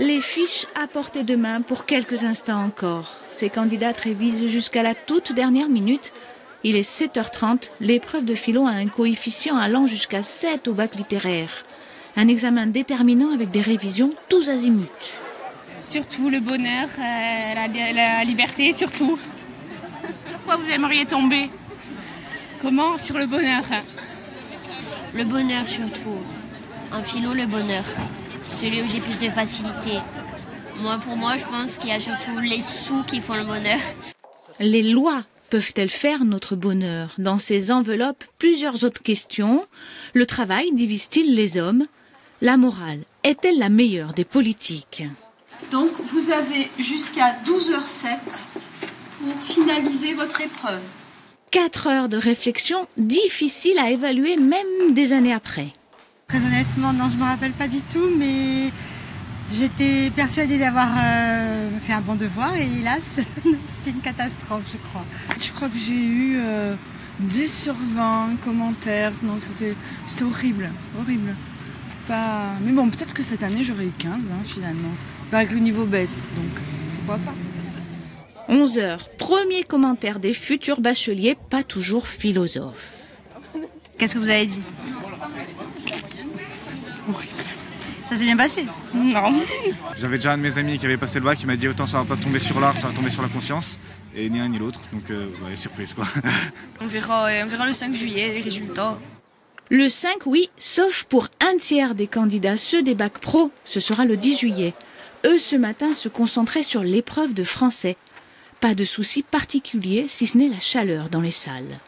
Les fiches à portée de main pour quelques instants encore. Ces candidates révisent jusqu'à la toute dernière minute. Il est 7h30, l'épreuve de philo a un coefficient allant jusqu'à 7 au bac littéraire. Un examen déterminant avec des révisions tous azimuts. Surtout le bonheur, la liberté, surtout. Sur quoi vous aimeriez tomber ? Comment ? Sur le bonheur. Le bonheur surtout. En philo, le bonheur. Celui où j'ai plus de facilité. Moi, pour moi, je pense qu'il y a surtout les sous qui font le bonheur. Les lois peuvent-elles faire notre bonheur ? Dans ces enveloppes, plusieurs autres questions. Le travail divise-t-il les hommes ? La morale est-elle la meilleure des politiques ? Donc, vous avez jusqu'à 12h07 pour finaliser votre épreuve. 4 heures de réflexion, difficile à évaluer même des années après. Très honnêtement, non, je ne me rappelle pas du tout, mais j'étais persuadée d'avoir fait un bon devoir et hélas, c'était une catastrophe, je crois. Je crois que j'ai eu 10 sur 20 commentaires, non, c'était horrible, horrible. Pas... Mais bon, peut-être que cette année, j'aurais eu 15 finalement, que le niveau baisse, donc pourquoi pas. 11h, premier commentaire des futurs bacheliers, pas toujours philosophes. Qu'est-ce que vous avez dit ? Ça s'est bien passé ? Non. J'avais déjà un de mes amis qui avait passé le bac, qui m'a dit autant ça va pas tomber sur l'art, ça va tomber sur la conscience. Et ni l'un ni l'autre, donc ouais, surprise quoi. On verra le 5 juillet les résultats. Le 5, oui, sauf pour un tiers des candidats, ceux des bacs pro, ce sera le 10 juillet. Eux, ce matin, se concentraient sur l'épreuve de français. Pas de souci particulier, si ce n'est la chaleur dans les salles.